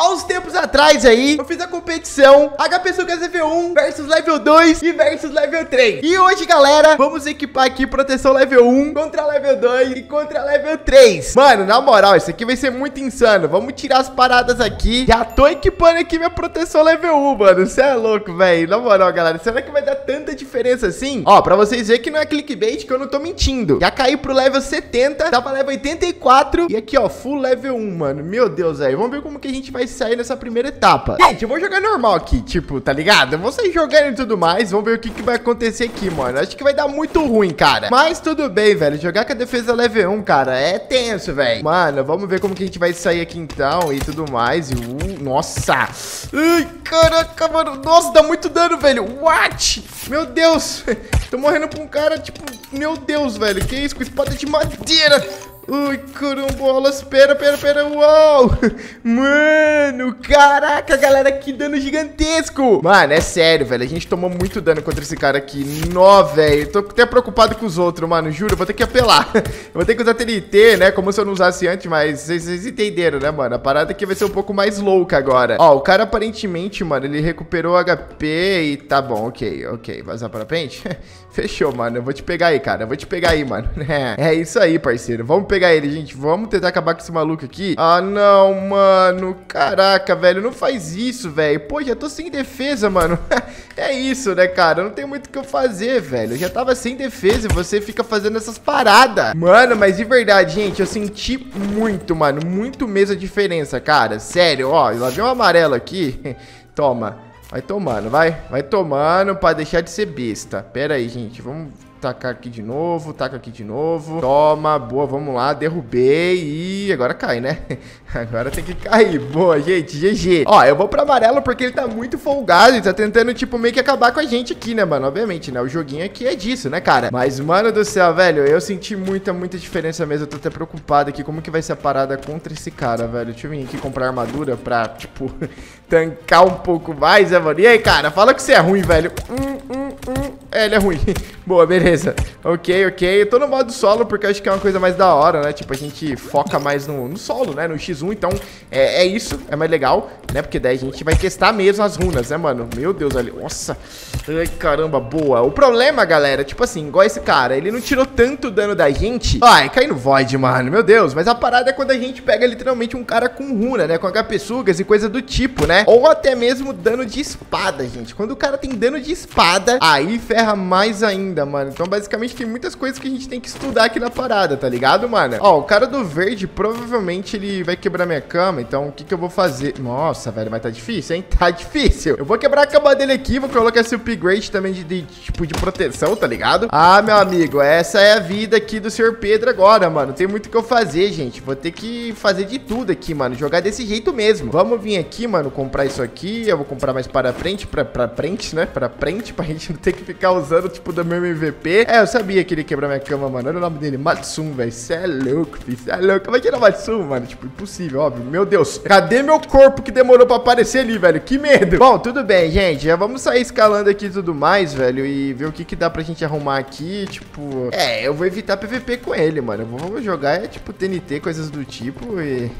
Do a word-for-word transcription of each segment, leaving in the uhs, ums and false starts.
Há uns tempos atrás aí, eu fiz a competição H P Suca Zv um versus level dois e versus level três. E hoje, galera, vamos equipar aqui proteção level um contra level dois e contra level três. Mano, na moral, isso aqui vai ser muito insano. Vamos tirar as paradas aqui. Já tô equipando aqui minha proteção level um, mano. Você é louco, velho. Na moral, galera, será que vai dar tanta diferença assim? Ó, pra vocês verem que não é clickbait, que eu não tô mentindo. Já caí pro level setenta, tava level oitenta e quatro. E aqui, ó, full level um, mano. Meu Deus, velho. Vamos ver como que a gente vai sair nessa primeira etapa. Gente, eu vou jogar normal aqui, tipo, tá ligado? Eu vou sair jogando e tudo mais. Vamos ver o que, que vai acontecer aqui, mano. Acho que vai dar muito ruim, cara. Mas tudo bem, velho. Jogar com a defesa level um, cara, é tenso, velho. Mano, vamos ver como que a gente vai sair aqui então e tudo mais. E, uh, nossa. Ai, caraca, mano. Nossa, dá muito dano, velho. What? Meu Deus. Tô morrendo pra um cara, tipo, meu Deus, velho. Que isso? Com espada de madeira. Ui, carambolas, pera, pera, pera, uau. Mano, caraca, galera, que dano gigantesco. Mano, é sério, velho, a gente tomou muito dano contra esse cara aqui. Nó, velho, tô até preocupado com os outros, mano, juro, eu vou ter que apelar. Eu vou ter que usar T N T, né, como se eu não usasse antes, mas vocês, vocês entenderam, né, mano. A parada aqui vai ser um pouco mais louca agora. Ó, o cara aparentemente, mano, ele recuperou H P e tá bom, ok, ok. Vazar pra frente? Fechou, mano, eu vou te pegar aí, cara, eu vou te pegar aí, mano. É isso aí, parceiro, vamos pegar pegar ele, gente. Vamos tentar acabar com esse maluco aqui. Ah, não, mano. Caraca, velho. Não faz isso, velho. Pô, já tô sem defesa, mano. É isso, né, cara? Não tem muito o que eu fazer, velho. Eu já tava sem defesa e você fica fazendo essas paradas. Mano, mas de verdade, gente, eu senti muito, mano. Muito mesmo a diferença, cara. Sério, ó. Lá vem um amarelo aqui. Toma. Vai tomando, vai. Vai tomando pra deixar de ser besta. Pera aí, gente. Vamos tacar aqui de novo, taca aqui de novo. Toma, boa, vamos lá, derrubei. E agora cai, né? Agora tem que cair, boa, gente, G G. Ó, eu vou pra amarelo porque ele tá muito folgado. Ele tá tentando, tipo, meio que acabar com a gente aqui, né, mano? Obviamente, né, o joguinho aqui é disso, né, cara? Mas, mano do céu, velho, eu senti muita, muita diferença mesmo. Eu tô até preocupado aqui, como que vai ser a parada contra esse cara, velho? Deixa eu vir aqui comprar armadura pra, tipo, tancar um pouco mais, né, mano? E aí, cara, fala que você é ruim, velho. Hum, hum, hum. É, ele é ruim. Boa, beleza. Ok, ok. Eu tô no modo solo porque eu acho que é uma coisa mais da hora, né? Tipo, a gente foca mais no, no solo, né? No xis um, então é, é isso. É mais legal, né? Porque daí a gente vai testar mesmo as runas, né, mano? Meu Deus, olha. Nossa. Ai, caramba, boa. O problema, galera, tipo assim, igual esse cara, ele não tirou tanto dano da gente. Ai, cai no void, mano. Meu Deus. Mas a parada é quando a gente pega literalmente um cara com runa, né? Com H P sugas e coisa do tipo, né? Ou até mesmo dano de espada, gente. Quando o cara tem dano de espada, aí ferra mais ainda, mano. Então, basicamente, tem muitas coisas que a gente tem que estudar aqui na parada, tá ligado, mano? Ó, o cara do verde, provavelmente, ele vai quebrar minha cama, então, o que que eu vou fazer? Nossa, velho, mas tá difícil, hein? Tá difícil. Eu vou quebrar a cama dele aqui, vou colocar esse upgrade também de, de, tipo, de proteção, tá ligado? Ah, meu amigo, essa é a vida aqui do senhor Pedro agora, mano. Tem muito o que eu fazer, gente. Vou ter que fazer de tudo aqui, mano. Jogar desse jeito mesmo. Vamos vir aqui, mano, comprar isso aqui. Eu vou comprar mais para frente, pra, pra frente, né? Pra frente, pra gente não ter que ficar usando, tipo, da mesma M V P. É, eu sabia que ele ia quebrar minha cama, mano. Olha o nome dele, Matsum, velho. Cê é louco, filho. Cê é louco. Vai tirar Matsum, mano. Tipo, impossível, óbvio. Meu Deus. Cadê meu corpo que demorou pra aparecer ali, velho? Que medo. Bom, tudo bem, gente. Já vamos sair escalando aqui e tudo mais, velho. E ver o que que dá pra gente arrumar aqui. Tipo, é, eu vou evitar P V P com ele, mano. Eu vou jogar, é, tipo, T N T, coisas do tipo. E...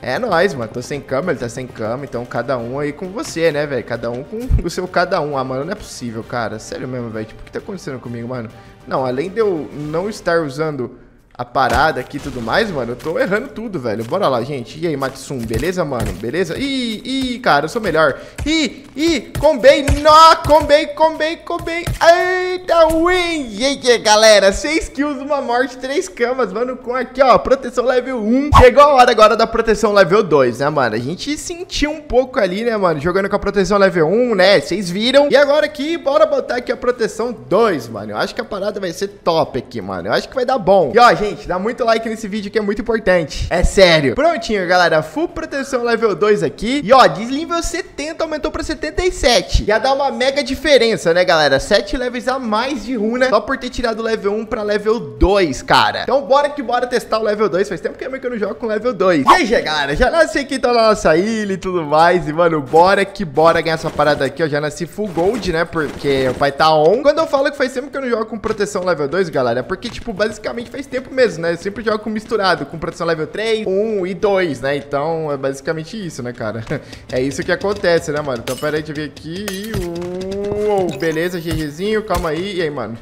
é nóis, mano, tô sem cama, ele tá sem cama. Então cada um aí com você, né, velho? Cada um com o seu cada um. Ah, mano, não é possível, cara, sério mesmo, velho. Tipo, o que tá acontecendo comigo, mano? Não, além de eu não estar usando a parada aqui e tudo mais, mano, eu tô errando tudo, velho. Bora lá, gente. E aí, Matsum, beleza, mano? Beleza? Ih, ih, cara, eu sou melhor. Ih, ih, combei, nó, combei, combei, combei. Eita, win. Gente, galera, seis kills, uma morte, três camas, mano, com aqui, ó, proteção level um. Chegou a hora agora da proteção level dois, né, mano? A gente sentiu um pouco ali, né, mano, jogando com a proteção level um, né? Vocês viram. E agora aqui, bora botar aqui a proteção dois, mano. Eu acho que a parada vai ser top aqui, mano. Eu acho que vai dar bom. E ó, gente, dá muito like nesse vídeo que é muito importante. É sério. Prontinho, galera. Full proteção level dois aqui. E ó, desnível setenta aumentou pra setenta e sete. Já dá uma mega diferença, né, galera? sete levels a mais de runa só por ter tirado o level um pra level dois, cara. Então bora que bora testar o level dois. Faz tempo que eu não jogo com level dois. E aí, já, galera, já nasci aqui, tá na nossa ilha e tudo mais. E, mano, bora que bora ganhar essa parada aqui. Eu já nasci full gold, né? Porque vai tá on. Quando eu falo que faz tempo que eu não jogo com proteção level dois, galera, é porque, tipo, basicamente faz tempo mesmo, né? Eu sempre jogo misturado, com produção level três, um e dois, né? Então é basicamente isso, né, cara? É isso que acontece, né, mano? Então pera aí, deixa eu ver aqui. Uou, beleza, GGzinho, calma aí. E aí, mano?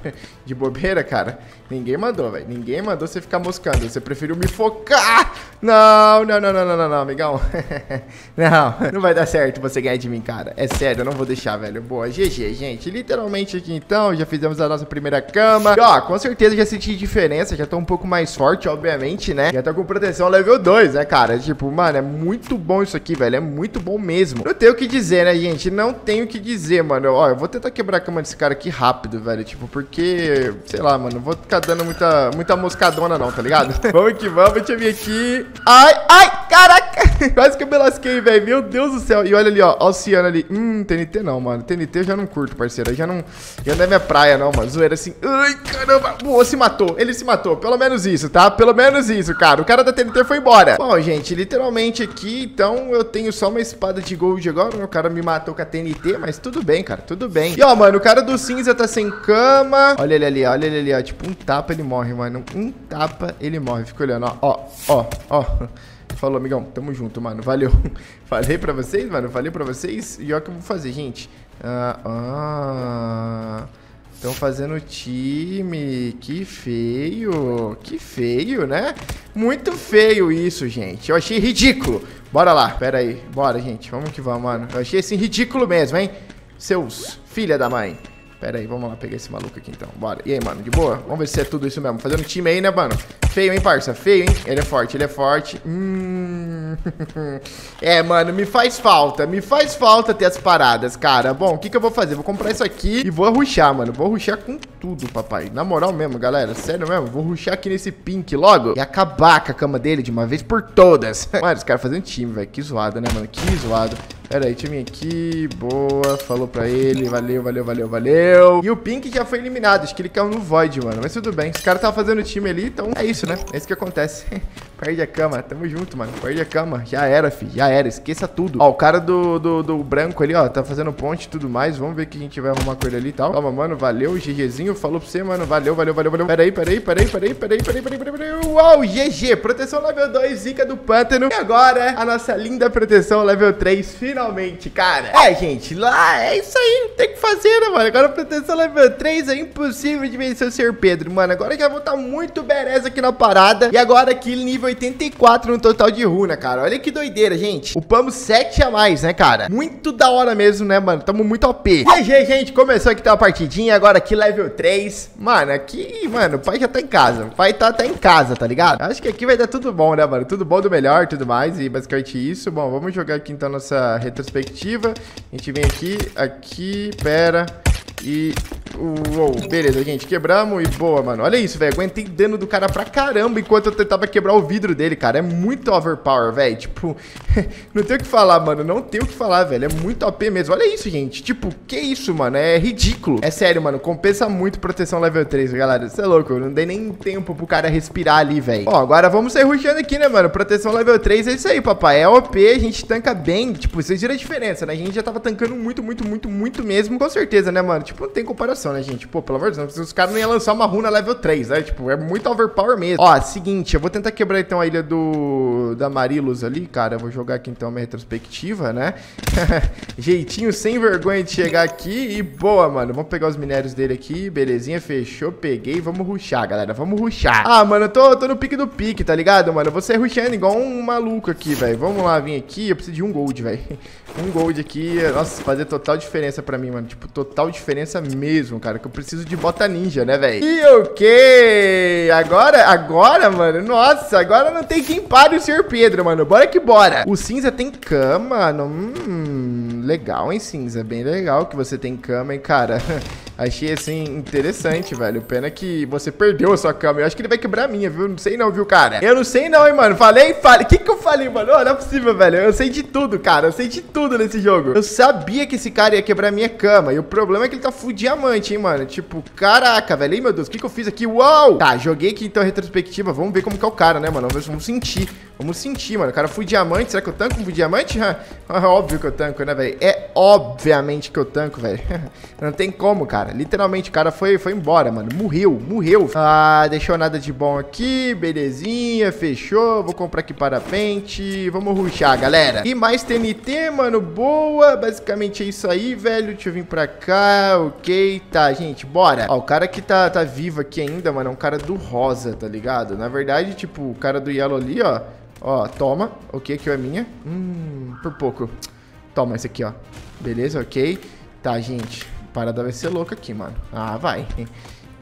De bobeira, cara? Ninguém mandou, velho. Ninguém mandou você ficar moscando. Você preferiu me focar. Não, não, não, não, não, não, não, amigão. Não, não vai dar certo você ganhar de mim, cara. É sério, eu não vou deixar, velho. Boa, G G, gente. Literalmente aqui, então, já fizemos a nossa primeira cama. E, ó, com certeza já senti diferença. Já tô um pouco mais forte, obviamente, né? Já tô com proteção level dois, né, cara? Tipo, mano, é muito bom isso aqui, velho. É muito bom mesmo. Não tenho o que dizer, né, gente? Não tenho o que dizer, mano. Ó, eu vou tentar quebrar a cama desse cara aqui rápido, velho. Tipo, porque... Sei lá, mano. Não vou ficar dando muita, muita moscadona, não, tá ligado? Vamos que vamos. Deixa eu vir aqui. Ai, ai, caraca. Quase que eu me lasquei, velho. Meu Deus do céu. E olha ali, ó. Ó o Ciano ali. Hum, T N T não, mano. T N T eu já não curto, parceiro. Eu já não... Já não é minha praia, não, mano. Zoeira assim. Ai, caramba. Boa, se matou. Ele se matou. Pelo menos isso, tá? Pelo menos isso, cara. O cara da T N T foi embora. Bom, gente, literalmente aqui, então, eu tenho só uma espada de gold agora. O cara me matou com a T N T, mas tudo bem, cara. Tudo bem. E, ó, mano, o cara do cinza tá sem cama. Olha ele ali, olha ele ali, ó. Tipo, um tapa ele morre, mano. Um tapa ele morre. Fica olhando, ó. Ó, ó, ó. Falou, amigão. Tamo junto, mano. Valeu. Falei pra vocês, mano. Falei pra vocês. E ó, o que eu vou fazer, gente. Ah, ah... Estão fazendo time, que feio, que feio, né? Muito feio isso, gente, eu achei ridículo. Bora lá, pera aí, bora, gente, vamos que vamos, mano. Eu achei assim ridículo mesmo, hein? Seus filha da mãe. Pera aí, vamos lá pegar esse maluco aqui então, bora. E aí, mano, de boa? Vamos ver se é tudo isso mesmo. Fazendo time aí, né, mano? Feio, hein, parça? Feio, hein? Ele é forte, ele é forte. Hum... É, mano, me faz falta. Me faz falta ter as paradas, cara. Bom, o que que eu vou fazer? Vou comprar isso aqui e vou rushar, mano. Vou rushar com tudo, papai. Na moral mesmo, galera. Sério mesmo. Vou rushar aqui nesse pink logo e acabar com a cama dele de uma vez por todas. Mano, os caras fazendo time, velho. Que zoada, né, mano? Que zoado. Pera aí, deixa eu vir aqui, boa, falou pra ele, valeu, valeu, valeu, valeu. E o Pink já foi eliminado, acho que ele caiu no Void, mano, mas tudo bem. Os caras estavam fazendo time ali, então é isso, né, é isso que acontece. Perde a cama, tamo junto, mano, perde a cama, já era, fi, já era, esqueça tudo. Ó, o cara do, do, do branco ali, ó, tá fazendo ponte e tudo mais, vamos ver o que a gente vai arrumar com ele ali e tal. Toma, mano, valeu, GGzinho, falou pra você, mano, valeu, valeu, valeu, valeu. Pera aí, pera aí, pera aí, pera aí, pera aí, pera aí, pera aí, pera aí, uau, G G, proteção level dois, zica do pântano. E agora, a nossa linda proteção level três, finalmente. Finalmente, cara. É, gente, lá é isso aí, não tem o que fazer, né, mano? Agora a proteção level três é impossível de vencer o senhor Pedro, mano. Agora já vou estar muito bereza aqui na parada. E agora aqui nível oitenta e quatro no total de runa, cara. Olha que doideira, gente. Upamos sete a mais, né, cara? Muito da hora mesmo, né, mano? Tamo muito O P. E aí, gente, começou aqui uma partidinha, agora aqui level três. Mano, aqui, mano, o pai já tá em casa. O pai tá, tá em casa, tá ligado? Acho que aqui vai dar tudo bom, né, mano? Tudo bom do melhor, tudo mais. E basicamente isso. Bom, vamos jogar aqui então nossa... retrospectiva, a gente vem aqui, aqui, pera, e... Uou, beleza, gente, quebramos e boa, mano. Olha isso, velho, aguentei dano do cara pra caramba enquanto eu tentava quebrar o vidro dele, cara. É muito overpower, velho, tipo, não tem o que falar, mano, não tem o que falar, velho. É muito O P mesmo, olha isso, gente, tipo, que isso, mano, é ridículo. É sério, mano, compensa muito proteção level três, galera. Você é louco, eu não dei nem tempo pro cara respirar ali, velho. Ó, agora vamos sair rushando aqui, né, mano. Proteção level três é isso aí, papai, é O P, a gente tanca bem, tipo, vocês viram a diferença, né? A gente já tava tancando muito, muito, muito, muito mesmo, com certeza, né, mano, tipo, não tem comparação, né, gente? Pô, pelo amor de Deus, os caras não iam lançar uma runa level três, né? Tipo, é muito overpower mesmo. Ó, seguinte, eu vou tentar quebrar então a ilha do... da Marilos ali, cara. Eu vou jogar aqui então a minha retrospectiva, né? Jeitinho sem vergonha de chegar aqui e boa, mano. Vamos pegar os minérios dele aqui, belezinha, fechou, peguei. Vamos rushar, galera, vamos rushar. Ah, mano, eu tô, tô no pique do pique, tá ligado, mano? Eu vou sair rushando igual um maluco aqui, velho. Vamos lá, vim aqui, eu preciso de um gold, velho. Um gold aqui, nossa, fazer total diferença pra mim, mano. Tipo, total diferença mesmo, cara, que eu preciso de bota ninja, né, velho? E ok, agora, agora, mano, nossa, agora não tem quem pare o senhor Pedro, mano, bora que bora. O cinza tem cama, mano, hum, legal, hein, cinza, bem legal que você tem cama, hein, cara. Achei, assim, interessante, velho. Pena que você perdeu a sua cama. Eu acho que ele vai quebrar a minha, viu? Não sei não, viu, cara? Eu não sei não, hein, mano. Falei, falei. O que que eu falei, mano? Oh, não é possível, velho. Eu sei de tudo, cara. Eu sei de tudo nesse jogo. Eu sabia que esse cara ia quebrar a minha cama. E o problema é que ele tá full diamante, hein, mano. Tipo, caraca, velho. Ei, meu Deus, o que que eu fiz aqui? Uau! Tá, joguei aqui, então, a retrospectiva. Vamos ver como que é o cara, né, mano? Vamos sentir. Vamos sentir, mano. O cara full diamante. Será que eu tanco um full diamante? Óbvio que eu tanco, né, velho? É obviamente que eu tanco, velho. Não tem como, cara. Literalmente, o cara foi, foi embora, mano. Morreu, morreu. Ah, deixou nada de bom aqui. Belezinha, fechou. Vou comprar aqui parapente. Vamos rushar, galera. E mais T N T, mano. Boa. Basicamente é isso aí, velho. Deixa eu vir pra cá. Ok. Tá, gente. Bora. Ó, o cara que tá, tá vivo aqui ainda, mano, é um cara do rosa, tá ligado? Na verdade, tipo, o cara do yellow ali, ó. Ó, toma. Ok, aqui é minha. Hum, por pouco. Toma esse aqui, ó. Beleza, ok. Tá, gente. Parada vai ser louca aqui, mano. Ah, vai.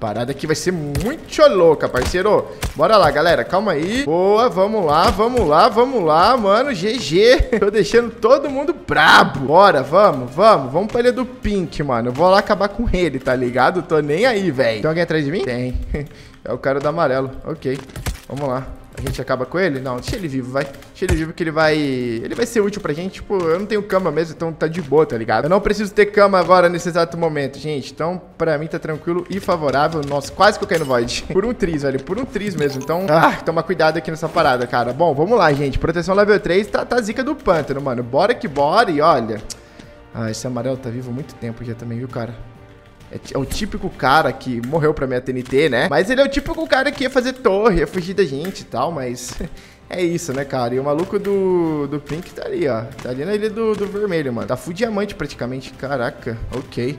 Parada aqui vai ser muito louca, parceiro. Bora lá, galera. Calma aí. Boa, vamos lá, vamos lá, vamos lá, mano. G G. Tô deixando todo mundo brabo. Bora, vamos, vamos. Vamos pra ilha do Pink, mano. Eu vou lá acabar com ele, tá ligado? Tô nem aí, velho. Tem alguém atrás de mim? Tem. É o cara do amarelo. Ok. Vamos lá. A gente acaba com ele? Não, deixa ele vivo, vai. Deixa ele vivo que ele vai... Ele vai ser útil pra gente. Tipo, eu não tenho cama mesmo, então tá de boa, tá ligado? Eu não preciso ter cama agora nesse exato momento, gente. Então, pra mim tá tranquilo e favorável. Nossa, quase que eu caí no Void. Por um triz, velho. Por um triz mesmo. Então, ah, toma cuidado aqui nessa parada, cara. Bom, vamos lá, gente. Proteção level três tá, tá zica do pântano, mano. Bora que bora e olha. Ah, esse amarelo tá vivo há muito tempo já também, viu, cara? É o típico cara que morreu pra minha T N T, né? Mas ele é o típico cara que ia fazer torre, ia fugir da gente e tal, mas... É isso, né, cara? E o maluco do, do Pink tá ali, ó. Tá ali na ilha do, do vermelho, mano. Tá full diamante praticamente. Caraca, ok.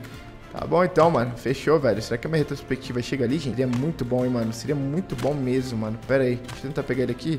Tá bom então, mano. Fechou, velho. Será que a minha retrospectiva chega ali, gente? Seria muito bom, hein, mano? Seria muito bom mesmo, mano. Pera aí. Deixa eu tentar pegar ele aqui.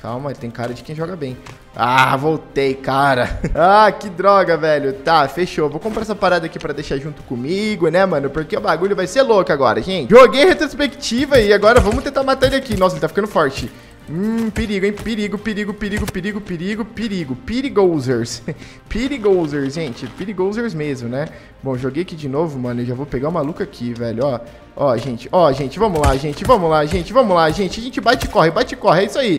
Calma, ele tem cara de quem joga bem. Ah, voltei, cara. Ah, que droga, velho. Tá, fechou. Vou comprar essa parada aqui pra deixar junto comigo, né, mano? Porque o bagulho vai ser louco agora, gente. Joguei retrospectiva e agora vamos tentar matar ele aqui. Nossa, ele tá ficando forte. Hum, perigo, hein? Perigo, perigo, perigo, perigo, perigo, perigo. Perigosers. Perigosers, gente. Perigosers mesmo, né? Bom, joguei aqui de novo, mano. Eu já vou pegar o maluco aqui, velho. Ó, ó, gente. Ó, gente. Vamos lá, gente. Vamos lá, gente. Vamos lá, gente. A gente bate e corre, bate e corre. É isso aí.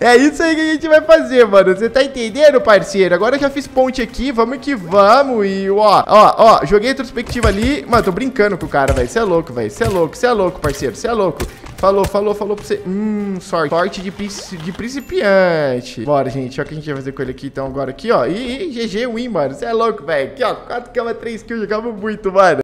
É isso aí que a gente vai fazer, mano. Você tá entendendo, parceiro? Agora eu já fiz ponte aqui. Vamos que vamos. E, ó, ó, ó. Joguei a retrospectiva ali. Mano, tô brincando com o cara, velho. Você é louco, velho. Você é louco, você é louco, parceiro. Você é louco. Falou, falou, falou pra você. Hum, sorte. Sorte de, de principiante. Bora, gente. Olha o que a gente vai fazer com ele aqui, então, agora aqui, ó. E, e G G win, mano. Você é louco, velho. Aqui, ó. quatro K, três kills. Jogava muito, mano.